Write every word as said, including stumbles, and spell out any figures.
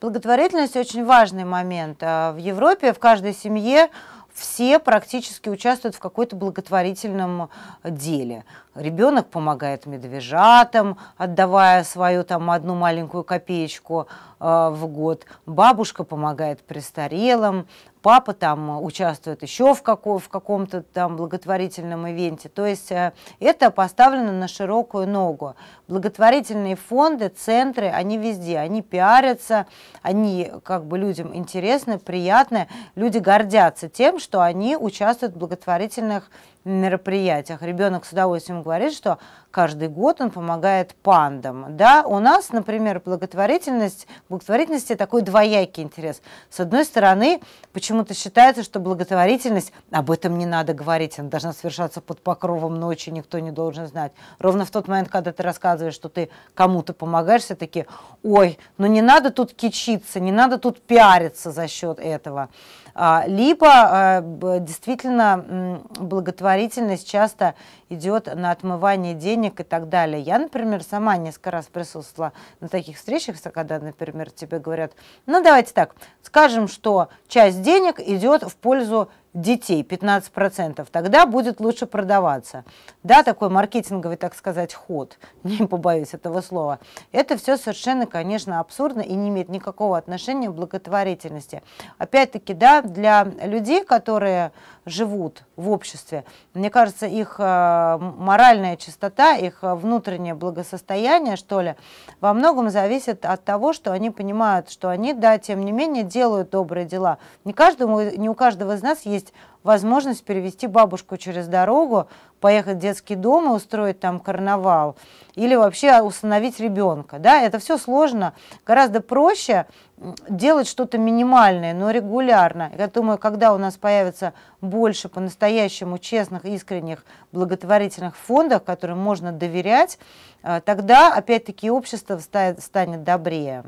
Благотворительность – очень важный момент. В Европе в каждой семье все практически участвуют в какой-то благотворительном деле. Ребенок помогает медвежатам, отдавая свою там, одну маленькую копеечку э, в год. Бабушка помогает престарелым. Папа там участвует еще в, како в каком-то там благотворительном ивенте. То есть э, это поставлено на широкую ногу. Благотворительные фонды, центры, они везде. Они пиарятся, они как бы людям интересны, приятны. Люди гордятся тем, что они участвуют в благотворительных мероприятиях. Ребенок с удовольствием говорит, что каждый год он помогает пандам. Да, у нас, например, благотворительность, благотворительности такой двоякий интерес. С одной стороны, почему-то считается, что благотворительность, об этом не надо говорить, она должна совершаться под покровом ночи, никто не должен знать. Ровно в тот момент, когда ты рассказываешь, что ты кому-то помогаешь, все такие, ой, ну не надо тут кичиться, не надо тут пиариться за счет этого. Либо действительно благотворительность часто идет на отмывание денег и так далее. Я, например, сама несколько раз присутствовала на таких встречах, когда, например, тебе говорят, ну давайте так, скажем, что часть денег идет в пользу детей, пятнадцать процентов, тогда будет лучше продаваться. Да, такой маркетинговый, так сказать, ход, не побоюсь этого слова. Это все совершенно, конечно, абсурдно и не имеет никакого отношения к благотворительности. Опять-таки, да, для людей, которые живут в обществе, мне кажется, их моральная чистота, их внутреннее благосостояние, что ли, во многом зависит от того, что они понимают, что они, да, тем не менее, делают добрые дела. Не каждому, не у каждого из нас есть есть возможность перевести бабушку через дорогу, поехать в детский дом и устроить там карнавал, или вообще усыновить ребенка. Да? Это все сложно, гораздо проще делать что-то минимальное, но регулярно. Я думаю, когда у нас появится больше по-настоящему честных, искренних благотворительных фондов, которым можно доверять, тогда опять-таки общество станет добрее.